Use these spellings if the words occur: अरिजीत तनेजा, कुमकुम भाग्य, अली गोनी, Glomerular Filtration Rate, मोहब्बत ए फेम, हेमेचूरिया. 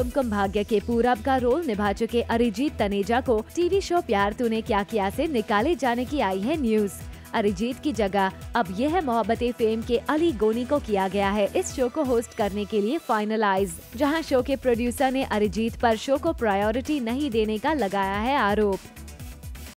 कुमकुम भाग्य के पूरब का रोल निभा चुके अरिजीत तनेजा को टीवी शो प्यार तूने क्या किया से निकाले जाने की आई है न्यूज। अरिजीत की जगह अब यह है मोहब्बत ए फेम के अली गोनी को किया गया है इस शो को होस्ट करने के लिए फाइनलाइज, जहां शो के प्रोड्यूसर ने अरिजीत पर शो को प्रायोरिटी नहीं देने का लगाया है आरोप।